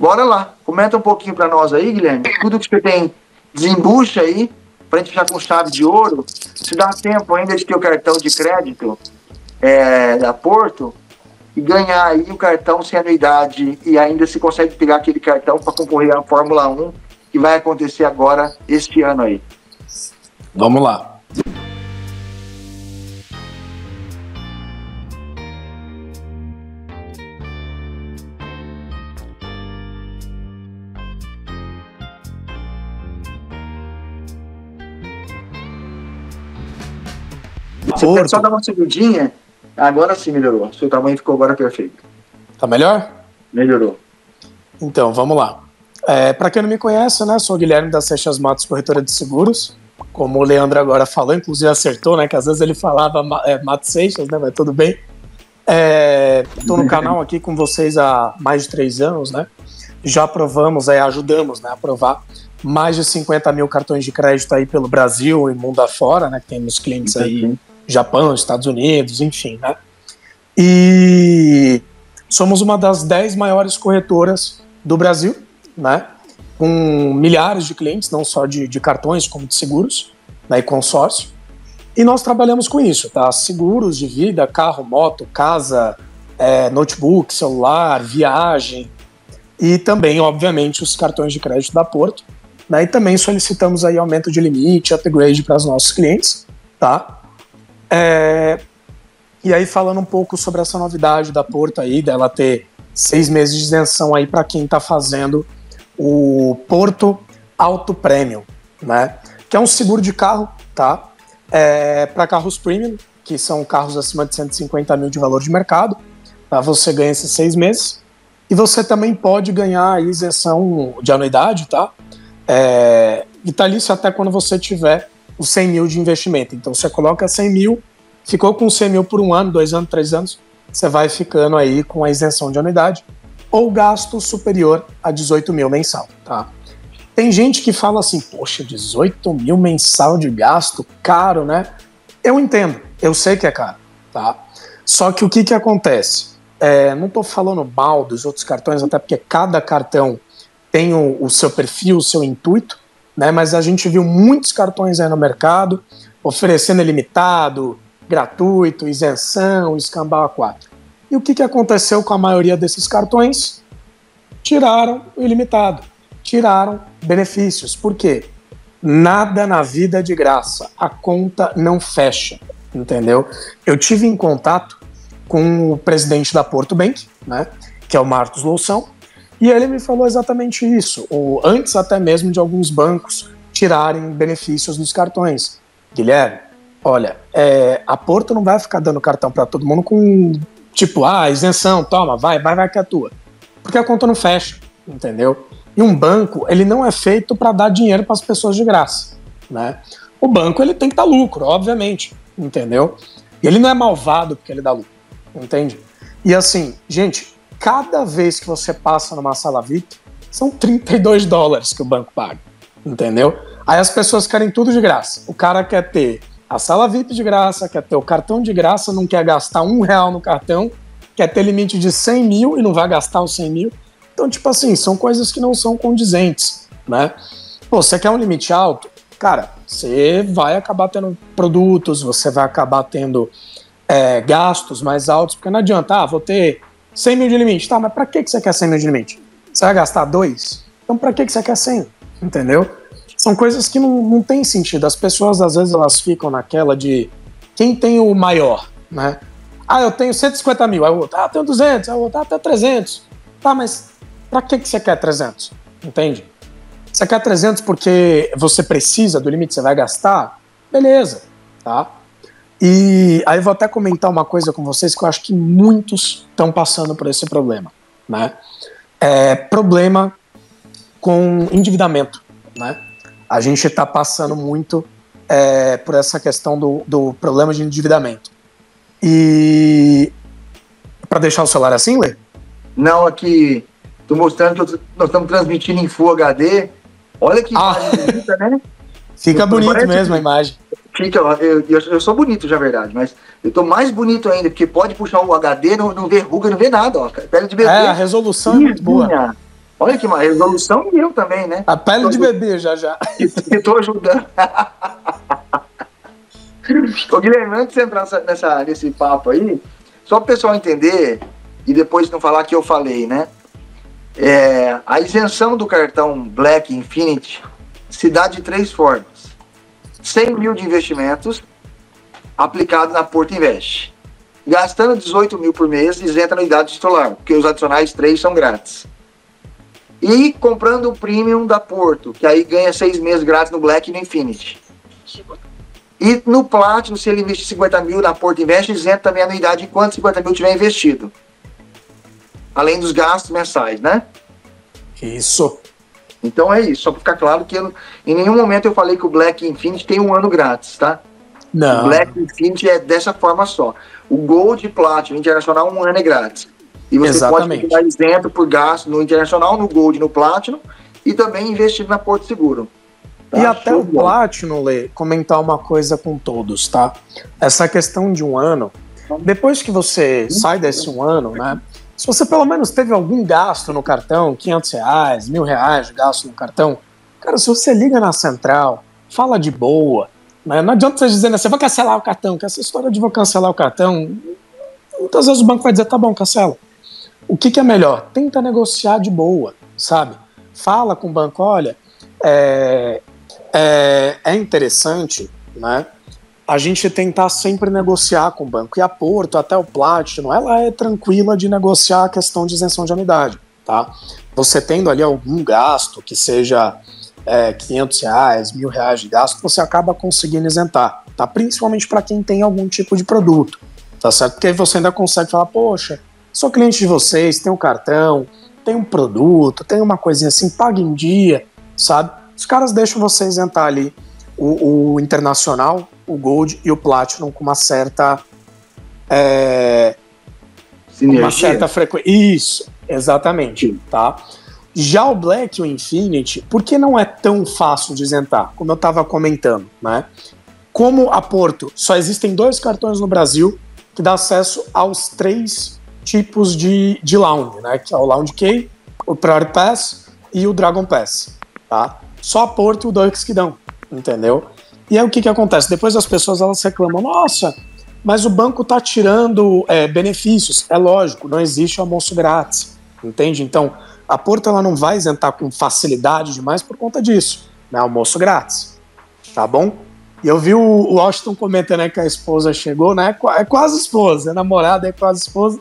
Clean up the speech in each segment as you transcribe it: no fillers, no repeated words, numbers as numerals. Bora lá, comenta um pouquinho para nós aí, Guilherme, tudo que você tem, desembucha aí, para a gente fechar com chave de ouro. Se dá tempo ainda de ter o cartão de crédito da Porto e ganhar aí o cartão sem anuidade, e ainda se consegue pegar aquele cartão para concorrer à Fórmula 1, que vai acontecer agora, este ano aí. Vamos lá. Porto. Só dá uma segundinha. Agora sim melhorou. Seu tamanho ficou agora perfeito. Tá melhor? Melhorou. Então, vamos lá. Para quem não me conhece, né? Sou o Guilherme da Seixas Matos, corretora de seguros. Como o Leandro agora falou, inclusive acertou, né? Que às vezes ele falava Matos Seixas, né? Mas tudo bem. Estou no canal aqui com vocês há mais de 3 anos, né? Já aprovamos, ajudamos, né? A aprovar mais de 50 mil cartões de crédito aí pelo Brasil e mundo afora, né? Que temos clientes aí. Japão, Estados Unidos, enfim, né? E somos uma das 10 maiores corretoras do Brasil, né? Com milhares de clientes, não só de cartões, como de seguros, né? E consórcio. E nós trabalhamos com isso, tá? Seguros de vida, carro, moto, casa, notebook, celular, viagem. E também, obviamente, os cartões de crédito da Porto, né? E também solicitamos aí aumento de limite, upgrade para os nossos clientes, tá? E aí falando um pouco sobre essa novidade da Porto aí, dela ter 6 meses de isenção aí para quem tá fazendo o Porto Auto Premium, né? Que é um seguro de carro, tá? Para carros premium, que são carros acima de 150 mil de valor de mercado, tá? Você ganha esses 6 meses e você também pode ganhar aí isenção de anuidade, tá? Vitalício até quando você tiver os 100 mil de investimento. Então você coloca 100 mil, ficou com 100 mil por 1 ano, 2 anos, 3 anos, você vai ficando aí com a isenção de anuidade ou gasto superior a 18 mil mensal, tá? Tem gente que fala assim, poxa, 18 mil mensal de gasto, caro, né? Eu entendo, eu sei que é caro, tá? Só que o que acontece? Não tô falando mal dos outros cartões, até porque cada cartão tem o seu perfil, o seu intuito, né, mas a gente viu muitos cartões aí no mercado oferecendo ilimitado, gratuito, isenção, escambau a 4. E o que aconteceu com a maioria desses cartões? Tiraram o ilimitado, tiraram benefícios. Por quê? Nada na vida é de graça, a conta não fecha, entendeu? Eu tive em contato com o presidente da Porto Bank, né, que é o Marcos Loução, e ele me falou exatamente isso, ou antes até mesmo de alguns bancos tirarem benefícios dos cartões. Guilherme, olha, a Porto não vai ficar dando cartão para todo mundo com, tipo, isenção, toma, vai que é tua. Porque a conta não fecha, entendeu? E um banco, ele não é feito para dar dinheiro para as pessoas de graça, né? O banco, ele tem que dar lucro, obviamente, entendeu? E ele não é malvado porque ele dá lucro, entende? E assim, gente, cada vez que você passa numa sala VIP, são 32 dólares que o banco paga, entendeu? Aí as pessoas querem tudo de graça. O cara quer ter a sala VIP de graça, quer ter o cartão de graça, não quer gastar R$1 no cartão, quer ter limite de 100 mil e não vai gastar os 100 mil. Então, tipo assim, são coisas que não são condizentes, né? Pô, você quer um limite alto? Cara, você vai acabar tendo produtos, você vai acabar tendo gastos mais altos, porque não adianta, vou ter 100 mil de limite, tá, mas pra que você quer 100 mil de limite? Você vai gastar 2? Então pra que você quer 100? Entendeu? São coisas que não tem sentido. As pessoas, às vezes, elas ficam naquela de quem tem o maior, né? Eu tenho 150 mil, aí o outro, eu tenho 200, aí o outro, eu tenho 300. Tá, mas pra que você quer 300? Entende? Você quer 300 porque você precisa do limite, você vai gastar? Beleza, tá? E aí eu vou até comentar uma coisa com vocês que eu acho que muitos estão passando por esse problema, né? Problema com endividamento, né? A gente está passando muito por essa questão do problema de endividamento. E para deixar o celular assim, Lê? Não, aqui estou mostrando que nós estamos transmitindo em Full HD. Olha que imagem bonita, né? Fica bonito mesmo a imagem. Eu sou bonito, já é verdade, mas eu tô mais bonito ainda, porque pode puxar o HD, não vê ruga, não vê nada, ó, pele de bebê. A resolução é muito boa. Olha que uma resolução e eu também, né? A pele tô de bebê, já, já. Estou ajudando. Ô, Guilherme, antes de entrar nesse papo aí, só para o pessoal entender e depois não falar que eu falei, né? É, a isenção do cartão Black Infinity se dá de três formas. 100 mil de investimentos aplicado na Porto Invest. Gastando 18 mil por mês, isenta anuidade titular, porque os adicionais 3 são grátis. E comprando o Premium da Porto, que aí ganha 6 meses grátis no Black e no Infinity. E no Platinum, se ele investir 50 mil na Porto Invest, isenta também a anuidade enquanto 50 mil tiver investido. Além dos gastos mensais, né? Isso. Então é isso, só para ficar claro que eu, em nenhum momento eu falei que o Black Infinity tem um ano grátis, tá? Não. O Black Infinity é dessa forma só. O Gold Platinum Internacional, um ano é grátis. E você Exatamente. Pode ficar isento por gasto no Internacional, no Gold, no Platinum e também investir na Porto Seguro. Tá? E até o Platinum, Lê, comentar uma coisa com todos, tá? Essa questão de um ano, depois que você sai desse um ano, né? Se você pelo menos teve algum gasto no cartão, R$500, R$1.000 de gasto no cartão, cara, se você liga na central, fala de boa, né? Não adianta você dizer, você vai cancelar o cartão, que essa história de vou cancelar o cartão, muitas vezes o banco vai dizer, tá bom, cancela. O que que é melhor? Tenta negociar de boa, sabe? Fala com o banco, olha, é interessante, né? A gente tentar sempre negociar com o banco. E a Porto, até o Platinum, ela é tranquila de negociar a questão de isenção de anuidade, tá? Você tendo ali algum gasto, que seja R$500, R$1.000 de gasto, você acaba conseguindo isentar, tá? Principalmente para quem tem algum tipo de produto, tá certo? Porque aí você ainda consegue falar, poxa, sou cliente de vocês, tem um cartão, tem um produto, tem uma coisinha assim, pague em dia, sabe? Os caras deixam você isentar ali o Internacional, o Gold e o Platinum com uma certa sinergia. Uma certa frequência. Isso, exatamente, tá? Já o Black e o Infinity, por que não é tão fácil de isentar? Como eu estava comentando, né? Como a Porto, só existem 2 cartões no Brasil que dá acesso aos 3 tipos de lounge, né? Que é o Lounge Key, o Priority Pass e o Dragon Pass, tá? Só a Porto e o Dux que dão, entendeu? E aí o que que acontece? Depois as pessoas elas reclamam, nossa, mas o banco tá tirando benefícios. É lógico, não existe almoço grátis, entende? Então, a Porto ela não vai isentar com facilidade demais por conta disso, né? Almoço grátis, tá bom? E eu vi o Washington comentando, né, que a esposa chegou, né? É quase esposa, é namorada, é quase esposa.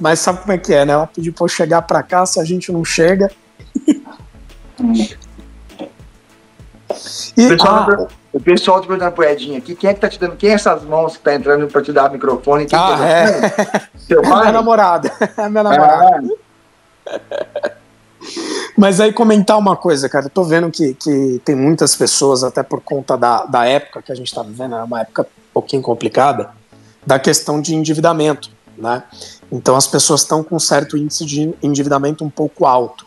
Mas sabe como é que é, né? Ela pediu pra eu chegar pra cá, se a gente não chega... E, o pessoal te perguntando pro Edinho aqui, quem é que tá te dando, quem é essas mãos que tá entrando pra te dar o microfone? Quem Seu pai? É minha namorada, é minha namorada. Mas aí comentar uma coisa, cara, eu tô vendo que tem muitas pessoas, até por conta da época que a gente tá vivendo, é uma época um pouquinho complicada, da questão de endividamento, né? Então as pessoas estão com um certo índice de endividamento um pouco alto,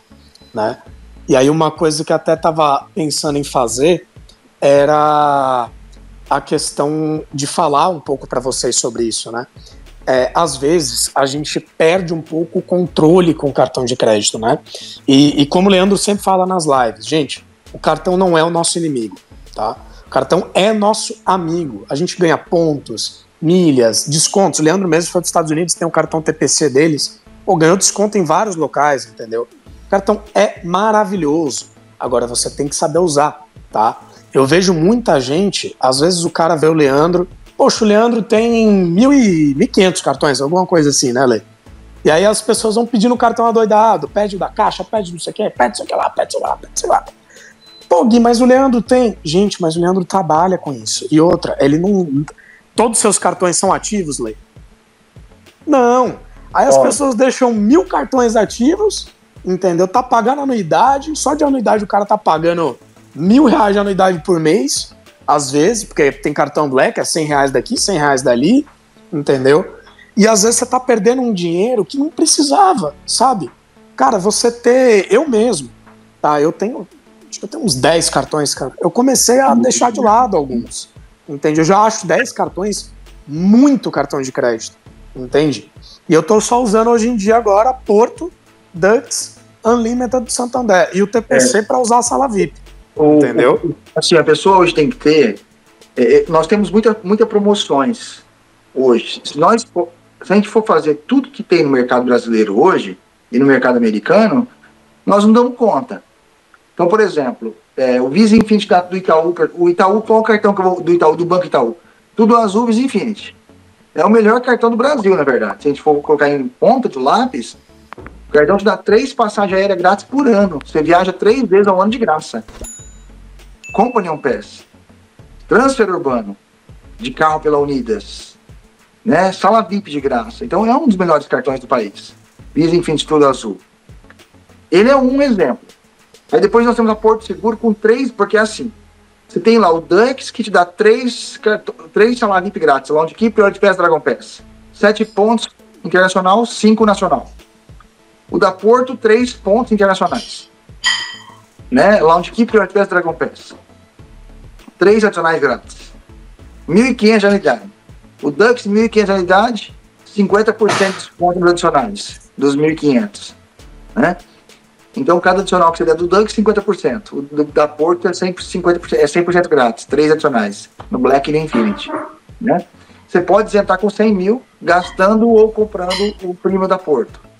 né? E aí uma coisa que até estava pensando em fazer era a questão de falar um pouco para vocês sobre isso, né? Às vezes a gente perde um pouco o controle com o cartão de crédito, né? E como o Leandro sempre fala nas lives, gente, o cartão não é o nosso inimigo, tá? O cartão é nosso amigo. A gente ganha pontos, milhas, descontos. O Leandro mesmo foi dos Estados Unidos, tem um cartão TPC deles, ou ganhou desconto em vários locais, entendeu? Cartão é maravilhoso, agora você tem que saber usar, tá? Eu vejo muita gente, às vezes o cara vê o Leandro, poxa, o Leandro tem 1.500 cartões, alguma coisa assim, né, Lê? E aí as pessoas vão pedindo cartão adoidado, pede o da caixa, pede não sei o que, pede sei lá, pede sei lá, pede sei lá. Pô, Gui, mas o Leandro tem... Gente, mas o Leandro trabalha com isso. E outra, ele não... Todos os seus cartões são ativos, Lê? Não. Aí as pessoas deixam 1.000 cartões ativos... Entendeu? Tá pagando anuidade, só de anuidade o cara tá pagando R$1.000 de anuidade por mês, às vezes, porque tem cartão Black, é R$100 daqui, R$100 dali, entendeu? E às vezes você tá perdendo um dinheiro que não precisava, sabe? Cara, você ter... Eu mesmo, tá? Eu tenho... Acho que eu tenho uns 10 cartões, cara. Eu comecei a deixar de lado alguns, entende? Eu já acho 10 cartões muito cartão de crédito, entende? E eu tô só usando hoje em dia agora Porto, Dux Unlimited do Santander e o TPC para usar a sala VIP. Entendeu? Assim, a pessoa hoje tem que ter... nós temos muitas promoções hoje. Se a gente for fazer tudo que tem no mercado brasileiro hoje e no mercado americano, nós não damos conta. Então, por exemplo, o Visa Infinite do Itaú, qual o cartão que eu vou, do Banco Itaú? TudoAzul Visa Infinite. É o melhor cartão do Brasil, na verdade. Se a gente for colocar em ponta de lápis, o cartão te dá 3 passagens aéreas grátis por ano. Você viaja 3 vezes ao ano de graça. Companion Pass. Transfer urbano. De carro pela Unidas. Né? Sala VIP de graça. Então é um dos melhores cartões do país. Visa Infinite TudoAzul. Ele é um exemplo. Aí depois nós temos a Porto Seguro com 3, porque é assim. Você tem lá o Dux, que te dá 3 salas VIP grátis. Lounge Key, Priority Pass, Dragon Pass. 7 pontos internacional, 5 nacional. O da Porto, 3 pontos internacionais. Né? Lounge Key, Priority Pass, Dragon Pass. 3 adicionais grátis. 1.500 de anuidade. O Dux, 1.500 de anuidade, 50% de desconto nos adicionais, dos 1.500. Né? Então, cada adicional que você der do Dunk, 50%. O da Porto é 100% grátis, 3 adicionais, no Black Infinity. Né? Você pode isentar com 100 mil, gastando ou comprando o prêmio da Porto.